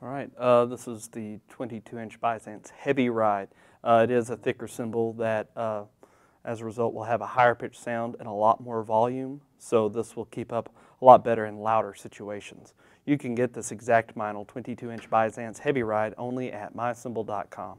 All right, this is the 22-inch Byzance Heavy Ride. It is a thicker cymbal that, as a result, will have a higher pitch sound and a lot more volume, so this will keep up a lot better in louder situations. You can get this exact vinyl 22-inch Byzance Heavy Ride only at MyCymbal.com.